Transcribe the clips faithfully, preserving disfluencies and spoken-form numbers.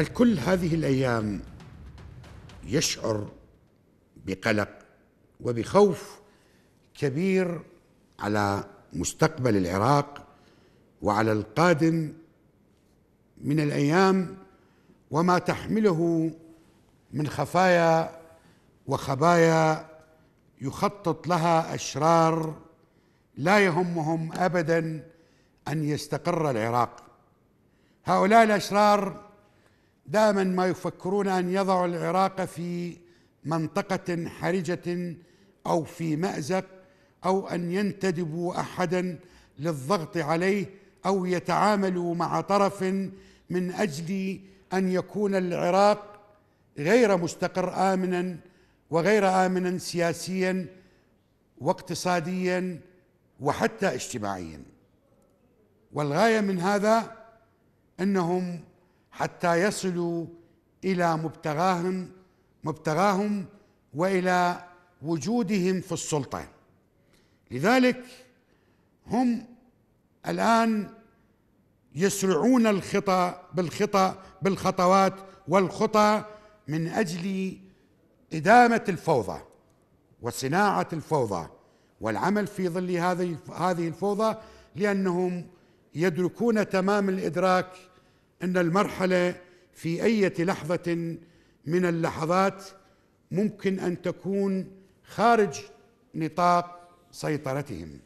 الكل هذه الأيام يشعر بقلق وبخوف كبير على مستقبل العراق وعلى القادم من الأيام وما تحمله من خفايا وخبايا يخطط لها أشرار لا يهمهم أبداً أن يستقر العراق. هؤلاء الأشرار دائماً ما يفكرون أن يضعوا العراق في منطقة حرجة أو في مأزق أو أن ينتدبوا أحداً للضغط عليه أو يتعاملوا مع طرف من أجل أن يكون العراق غير مستقر آمناً وغير آمناً سياسياً واقتصادياً وحتى اجتماعياً. والغاية من هذا أنهم حتى يصلوا إلى مبتغاهم مبتغاهم وإلى وجودهم في السلطة. لذلك هم الآن يسرعون الخطى بالخطى بالخطوات والخطى من أجل إدامة الفوضى وصناعة الفوضى والعمل في ظل هذه هذه الفوضى، لأنهم يدركون تمام الإدراك أن المرحلة في أي لحظة من اللحظات ممكن أن تكون خارج نطاق سيطرتهم،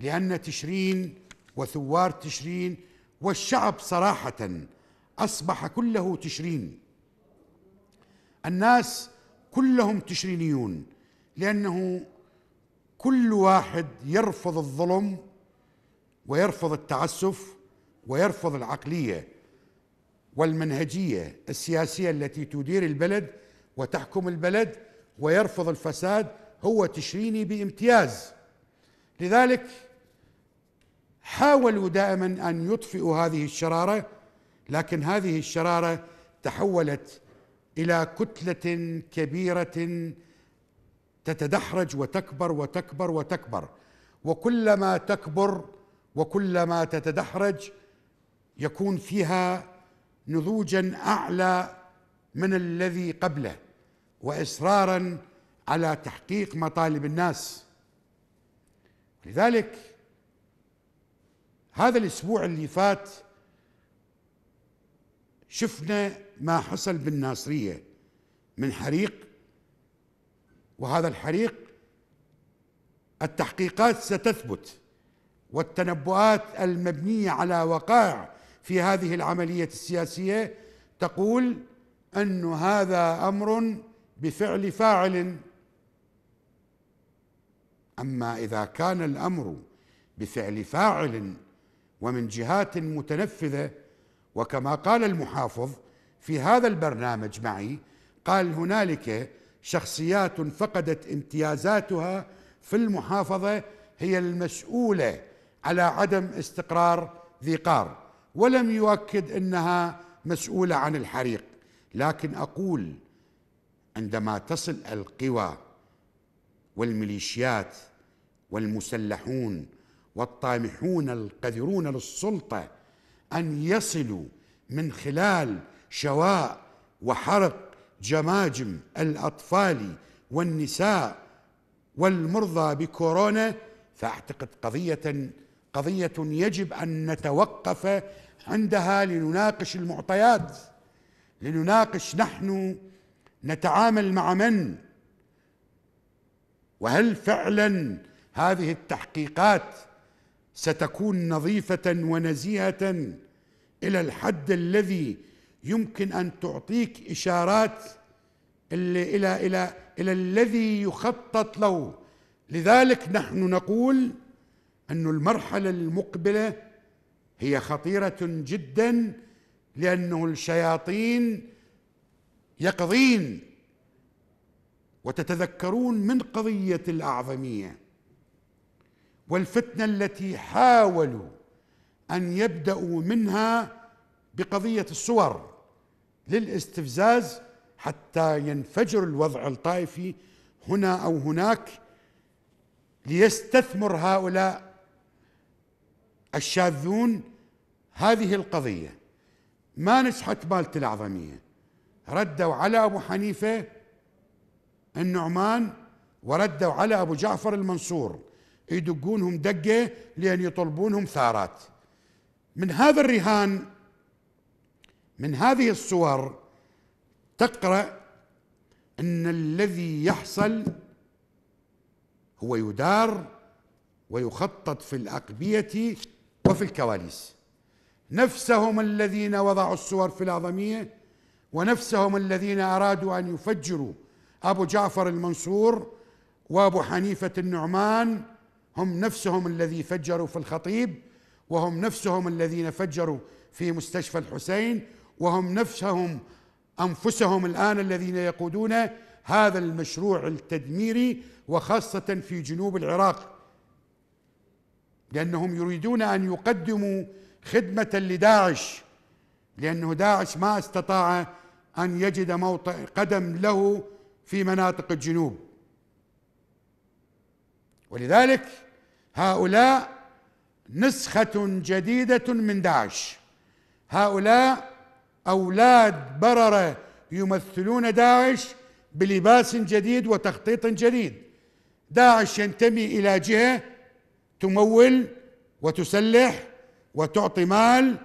لأن تشرين وثوار تشرين والشعب صراحة أصبح كله تشرين. الناس كلهم تشرينيون، لأنه كل واحد يرفض الظلم ويرفض التعسف ويرفض العقلية والمنهجية السياسية التي تدير البلد وتحكم البلد ويرفض الفساد، هو تشريني بامتياز. لذلك حاولوا دائما أن يطفئوا هذه الشرارة، لكن هذه الشرارة تحولت إلى كتلة كبيرة تتدحرج وتكبر وتكبر وتكبر، وكلما تكبر وكلما تتدحرج يكون فيها نضوجا أعلى من الذي قبله وإصرارا على تحقيق مطالب الناس. لذلك هذا الأسبوع اللي فات شفنا ما حصل بالناصرية من حريق، وهذا الحريق التحقيقات ستثبت والتنبؤات المبنية على وقائع في هذه العملية السياسية تقول أن هذا أمر بفعل فاعل. أما إذا كان الأمر بفعل فاعل ومن جهات متنفذة، وكما قال المحافظ في هذا البرنامج معي، قال هنالك شخصيات فقدت امتيازاتها في المحافظة هي المسؤولة على عدم استقرار ذي قار، ولم يؤكد أنها مسؤولة عن الحريق، لكن أقول عندما تصل القوى والميليشيات والمسلحون والطامحون القادرون للسلطة أن يصلوا من خلال شواء وحرق جماجم الأطفال والنساء والمرضى بكورونا، فأعتقد قضية قضية يجب أن نتوقف عندها لنناقش المعطيات، لنناقش نحن نتعامل مع من، وهل فعلا هذه التحقيقات ستكون نظيفة ونزيهة إلى الحد الذي يمكن أن تعطيك إشارات إلى إلى إلى إلى الذي يخطط له. لذلك نحن نقول أن المرحلة المقبلة هي خطيرة جدا، لأنه الشياطين يقظين. وتتذكرون من قضية الأعظمية والفتنة التي حاولوا أن يبدأوا منها بقضية الصور للاستفزاز حتى ينفجر الوضع الطائفي هنا أو هناك، ليستثمر هؤلاء الشاذون هذه القضية ما نجحت بالت الأعظمية، ردوا على أبو حنيفة النعمان وردوا على أبو جعفر المنصور، يدقونهم دقة لأن يطلبونهم ثارات. من هذا الرهان، من هذه الصور تقرأ أن الذي يحصل هو يدار ويخطط في الأقبية وفي الكواليس. نفسهم الذين وضعوا الصور في الأعظمية ونفسهم الذين أرادوا أن يفجروا أبو جعفر المنصور وأبو حنيفة النعمان هم نفسهم الذي فجروا في الخطيب، وهم نفسهم الذين فجروا في مستشفى الحسين، وهم نفسهم أنفسهم الآن الذين يقودون هذا المشروع التدميري، وخاصة في جنوب العراق، لأنهم يريدون أن يقدموا خدمة لداعش، لأنه داعش ما استطاع أن يجد موطئ قدم له في مناطق الجنوب. ولذلك هؤلاء نسخة جديدة من داعش، هؤلاء أولاد بررة يمثلون داعش بلباس جديد وتخطيط جديد. داعش ينتمي إلى جهة تمول وتسلح وتعطي مال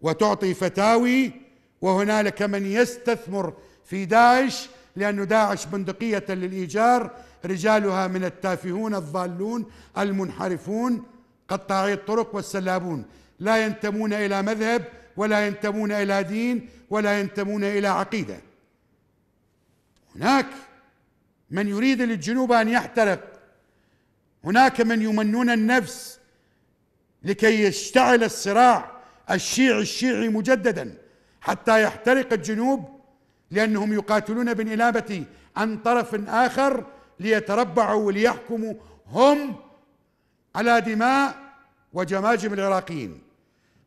وتعطي فتاوي، وهنالك من يستثمر في داعش، لأن داعش بندقية للإيجار، رجالها من التافهون الضالون المنحرفون قطاعي الطرق والسلابون، لا ينتمون إلى مذهب ولا ينتمون إلى دين ولا ينتمون إلى عقيدة. هناك من يريد للجنوب أن يحترق، هناك من يمنون النفس لكي يشتعل الصراع الشيعي الشيعي مجددا حتى يحترق الجنوب، لأنهم يقاتلون بالنيابة عن طرف آخر ليتربعوا وليحكموا هم على دماء وجماجم العراقيين.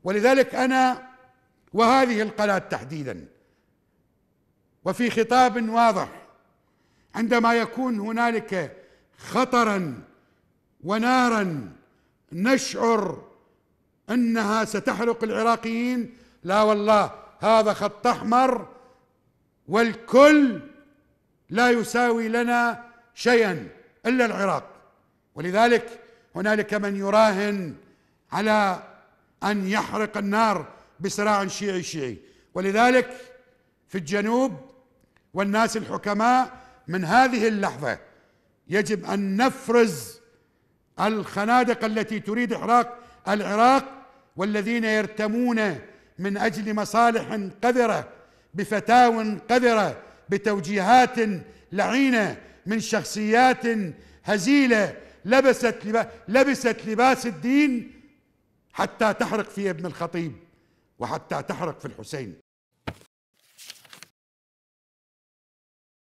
ولذلك أنا وهذه القناة تحديدا وفي خطاب واضح، عندما يكون هنالك خطرا ونارا نشعر أنها ستحرق العراقيين، لا والله، هذا خط أحمر والكل لا يساوي لنا شيئا إلا العراق. ولذلك هنالك من يراهن على أن يحرق النار بصراع شيعي شيعي. ولذلك في الجنوب والناس الحكماء من هذه اللحظة يجب أن نفرز الخنادق التي تريد إحراق العراق، والذين يرتمون من أجل مصالح قذرة بفتاوى قذرة بتوجيهات لعينة من شخصيات هزيلة لبست لبست لباس الدين حتى تحرق في ابن الخطيب وحتى تحرق في الحسين.